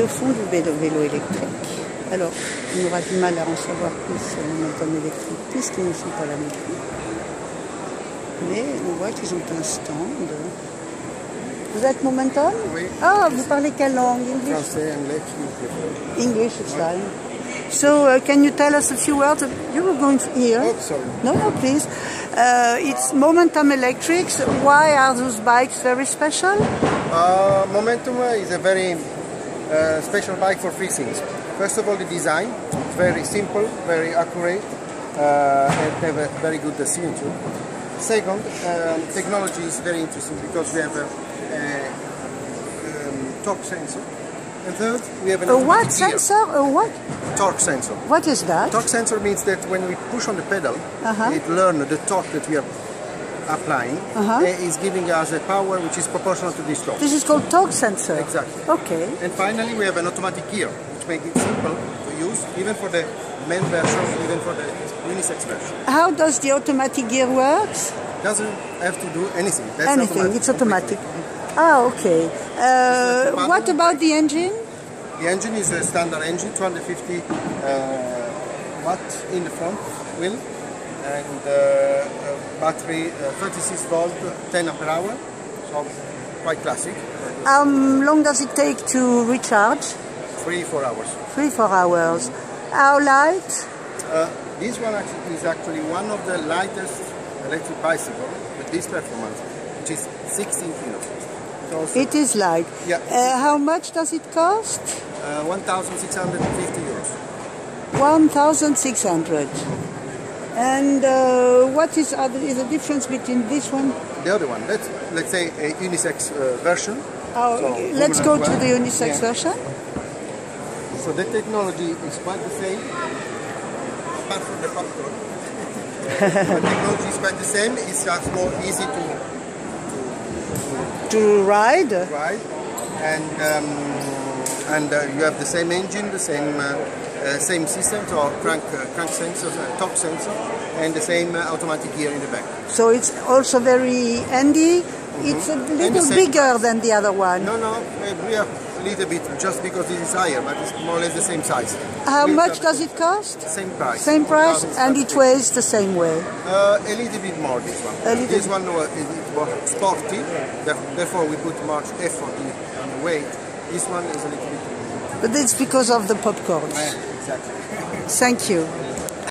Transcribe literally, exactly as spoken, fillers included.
au fond du vélo, vélo électrique. Alors, on aura du mal à en savoir plus sur le Momentum Electric puisqu'ils ne sont pas là non plus. Mais on voit qu'ils ont un stand. Vous êtes Momentum? Oui. Ah, vous parlez quelle langue? English? Français, anglais. English is fine. So, uh, can you tell us a few words? You were going here. Oh, sorry. No, no, please. Uh, it's Momentum Electrics. Why are those bikes very special? Uh, Momentum is a very uh, special bike for three things. First of all, the design. It's very simple, very accurate, uh, and have a very good signature. Second, um, technology is very interesting because we have a, a um, torque sensor. And third, we have an a what sensor? A what? Torque sensor. What is that? Torque sensor means that when we push on the pedal, uh-huh. it learns the torque that we are applying. Uh-huh. It's giving us a power which is proportional to this torque. This is called torque sensor. Exactly. Okay. And finally, we have an automatic gear, which makes it simple to use, even for the men version, even for the unisex version. How does the automatic gear works? Doesn't have to do anything. That's anything. Automatic. It's automatic. Ah, okay. Uh, what about the engine? The engine is a standard engine, two hundred fifty uh, watt in the front wheel, and uh, battery uh, thirty-six volt, ten amp hour, so quite classic. How um, long does it take to recharge? Three, four hours. Three, four hours. How light? Uh, this one actually is actually one of the lightest electric bicycle with this performance, which is sixteen kilos. Also. It is like. Yeah. Uh, how much does it cost? Uh, one thousand six hundred fifty euros. one thousand six hundred. And uh, what is, other, is the difference between this one? The other one. Let's, let's say a unisex uh, version. Oh, so let's go to the unisex yeah. version. So the technology is quite the same, apart from the popcorn. The technology is quite the same. It's just more easy to. To ride, to ride, and um, and uh, you have the same engine, the same uh, uh, same system, so crank uh, crank sensor, uh, top sensor, and the same uh, automatic gear in the back. So it's also very handy. Mm-hmm. It's a little bigger than the other one. No, no, we are a little bit just because it is higher, but it's more or less the same size. How we much does it cost? Same price. Same price, and it weighs the same way. Uh, a little bit more this one. A little this one was, it was sporty, therefore we put much effort in on the weight. This one is a little bit. But that's because of the popcorn. Yeah, exactly. Thank you.